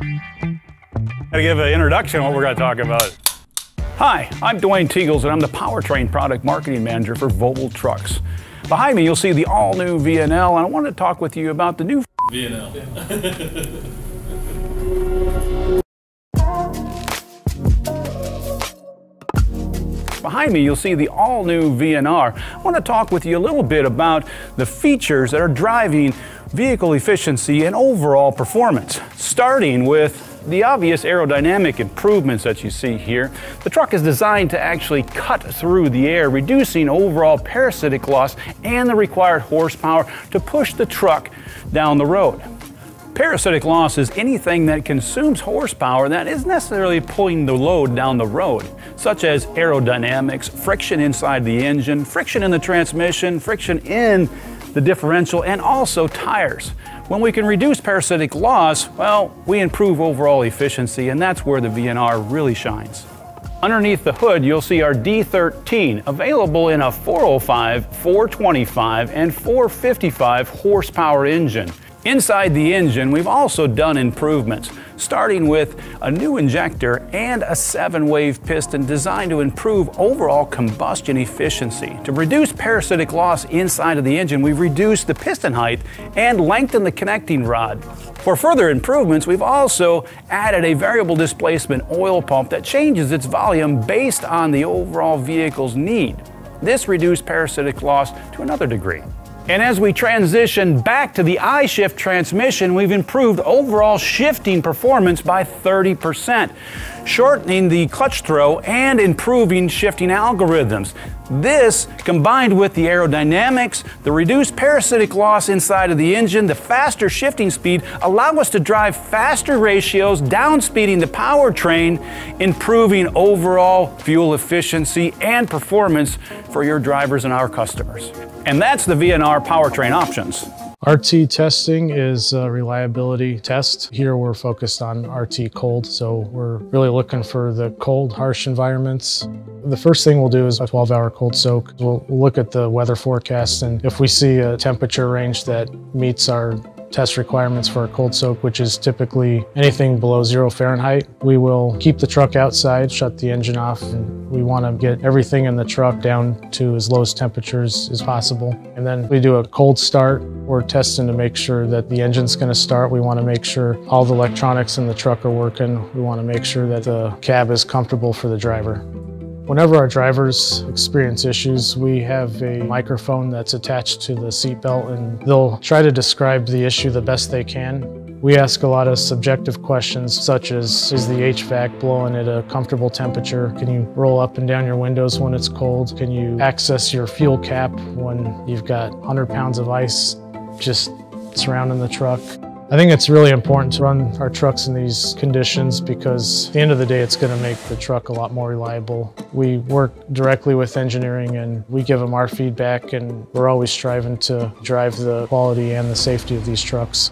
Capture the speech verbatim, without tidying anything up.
Gotta give an introduction what we're gonna talk about. Hi, I'm Duane Teegles and I'm the Powertrain Product Marketing Manager for Volvo Trucks. Behind me you'll see the all-new V N L and I wanted to talk with you about the new V N L. Behind me, you'll see the all-new V N R. I want to talk with you a little bit about the features that are driving vehicle efficiency and overall performance, starting with the obvious aerodynamic improvements that you see here. The truck is designed to actually cut through the air, reducing overall parasitic loss and the required horsepower to push the truck down the road. Parasitic loss is anything that consumes horsepower that isn't necessarily pulling the load down the road, such as aerodynamics, friction inside the engine, friction in the transmission, friction in the differential, and also tires. When we can reduce parasitic loss, well, we improve overall efficiency, and that's where the V N R really shines. Underneath the hood, you'll see our D thirteen, available in a four oh five, four twenty-five, and four fifty-five horsepower engine. Inside the engine, we've also done improvements, starting with a new injector and a seven-wave piston designed to improve overall combustion efficiency. To reduce parasitic loss inside of the engine, we've reduced the piston height and lengthened the connecting rod. For further improvements, we've also added a variable displacement oil pump that changes its volume based on the overall vehicle's need. This reduced parasitic loss to another degree. And as we transition back to the iShift transmission, we've improved overall shifting performance by thirty percent, shortening the clutch throw and improving shifting algorithms. This, combined with the aerodynamics, the reduced parasitic loss inside of the engine, the faster shifting speed, allow us to drive faster ratios, downspeeding the powertrain, improving overall fuel efficiency and performance for your drivers and our customers. And that's the V N R powertrain options. R T testing is a reliability test. Here we're focused on R T cold, so we're really looking for the cold, harsh environments. The first thing we'll do is a twelve hour cold soak. We'll look at the weather forecast, and if we see a temperature range that meets our test requirements for a cold soak, which is typically anything below zero Fahrenheit. We will keep the truck outside, shut the engine off, and we want to get everything in the truck down to as low as temperatures as possible. And then we do a cold start. We're testing to make sure that the engine's going to start. We want to make sure all the electronics in the truck are working. We want to make sure that the cab is comfortable for the driver. Whenever our drivers experience issues, we have a microphone that's attached to the seatbelt, and they'll try to describe the issue the best they can. We ask a lot of subjective questions, such as, is the H V A C blowing at a comfortable temperature? Can you roll up and down your windows when it's cold? Can you access your fuel cap when you've got one hundred pounds of ice just surrounding the truck? I think it's really important to run our trucks in these conditions because at the end of the day, it's going to make the truck a lot more reliable. We work directly with engineering and we give them our feedback, and we're always striving to drive the quality and the safety of these trucks.